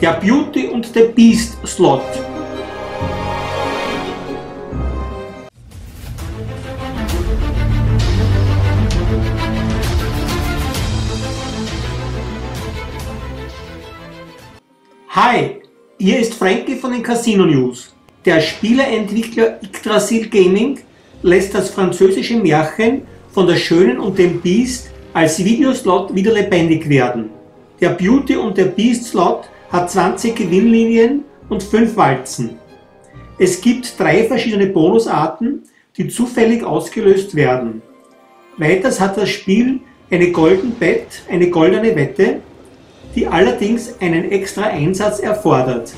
der Beauty und the Beast Slot. Hi, hier ist Frankie von den Casino News. Der Spieleentwickler Yggdrasil Gaming lässt das französische Märchen von der Schönen und dem Beast als Videoslot wieder lebendig werden. Der Beauty und der Beast Slot hat 20 Gewinnlinien und 5 Walzen. Es gibt 3 verschiedene Bonusarten, die zufällig ausgelöst werden. Weiters hat das Spiel eine Golden Bet, eine goldene Wette, die allerdings einen extra Einsatz erfordert.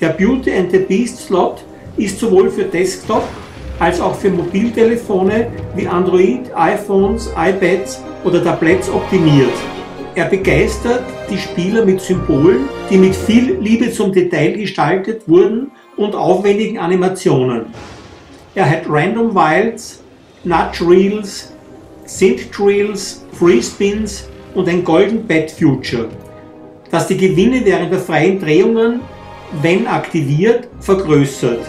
Der Beauty and the Beast Slot ist sowohl für Desktop als auch für Mobiltelefone wie Android, iPhones, iPads oder Tablets optimiert. Er begeistert die Spieler mit Symbolen, die mit viel Liebe zum Detail gestaltet wurden und aufwendigen Animationen. Er hat Random Wilds, Nudge Reels, Reels, Free Spins und ein Golden Bet Future, das die Gewinne während der freien Drehungen, wenn aktiviert, vergrößert.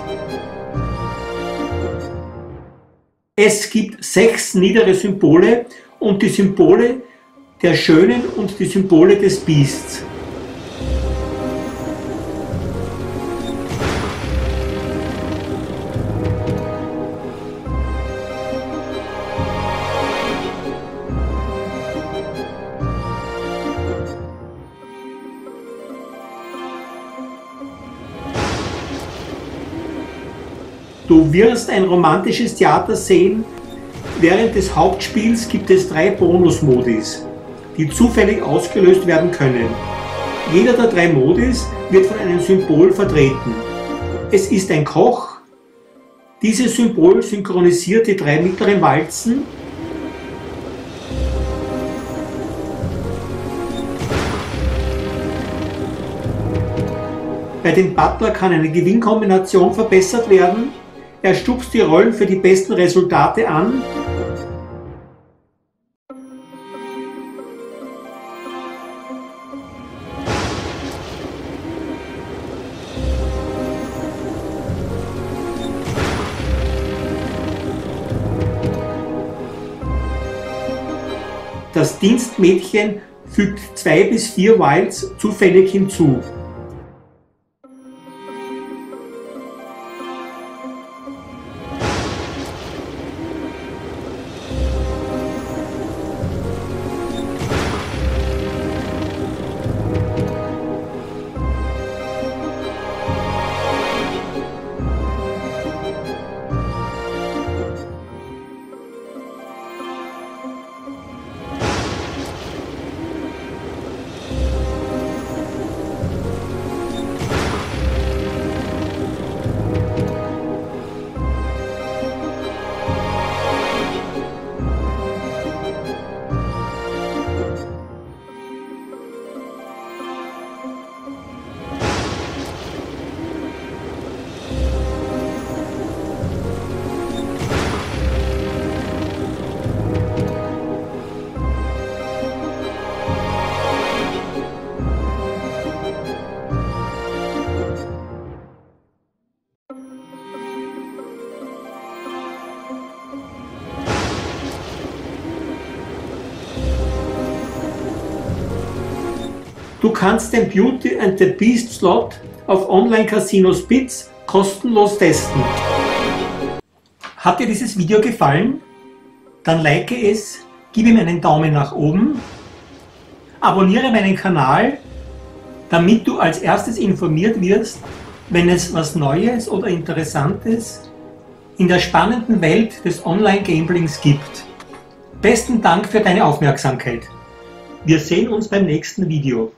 Es gibt 6 niedere Symbole und die Symbole der Schönen und die Symbole des Biests. Du wirst ein romantisches Theater sehen. Während des Hauptspiels gibt es 3 Bonus-Modis, die zufällig ausgelöst werden können. Jeder der 3 Modis wird von einem Symbol vertreten. Es ist ein Koch. Dieses Symbol synchronisiert die 3 mittleren Walzen. Bei dem Butler kann eine Gewinnkombination verbessert werden. Er stupst die Rollen für die besten Resultate an. Das Dienstmädchen fügt 2 bis 4 Wilds zufällig hinzu. Du kannst den Beauty and the Beast Slot auf online-kasinos.biz kostenlos testen. Hat dir dieses Video gefallen? Dann like es, gib ihm einen Daumen nach oben, abonniere meinen Kanal, damit du als erstes informiert wirst, wenn es was Neues oder Interessantes in der spannenden Welt des Online-Gamblings gibt. Besten Dank für deine Aufmerksamkeit. Wir sehen uns beim nächsten Video.